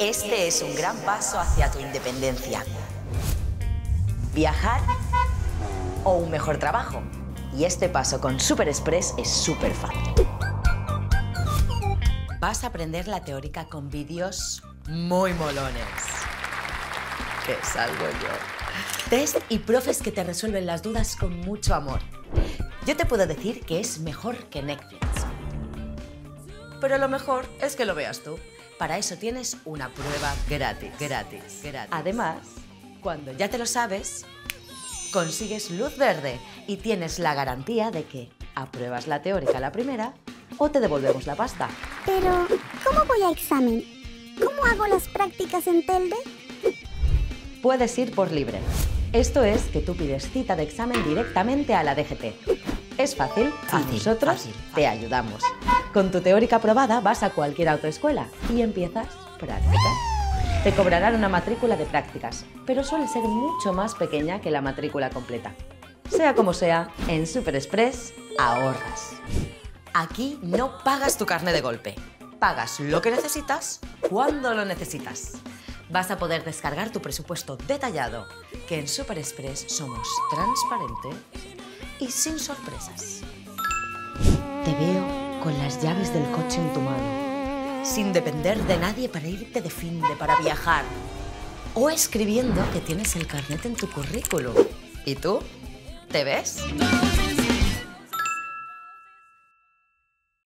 Este es un gran paso hacia tu independencia. Viajar o un mejor trabajo. Y este paso con Súper Express es súper fácil. Vas a aprender la teórica con vídeos muy molones. Que salgo yo. Test y profes que te resuelven las dudas con mucho amor. Yo te puedo decir que es mejor que Netflix. Pero lo mejor es que lo veas tú. Para eso tienes una prueba gratis. Además, cuando ya te lo sabes, consigues luz verde y tienes la garantía de que apruebas la teórica la primera o te devolvemos la pasta. Pero, ¿cómo voy a examen? ¿Cómo hago las prácticas en Telde? Puedes ir por libre. Esto es que tú pides cita de examen directamente a la DGT. Es fácil, y nosotros te ayudamos. Con tu teórica aprobada vas a cualquier autoescuela y empiezas prácticas. Te cobrarán una matrícula de prácticas, pero suele ser mucho más pequeña que la matrícula completa. Sea como sea, en Súper Express ahorras. Aquí no pagas tu carné de golpe. Pagas lo que necesitas cuando lo necesitas. Vas a poder descargar tu presupuesto detallado, que en Súper Express somos transparentes y sin sorpresas. Te veo con las llaves del coche en tu mano, sin depender de nadie para irte de fin de para viajar, o escribiendo que tienes el carnet en tu currículum. ¿Y tú? ¿Te ves?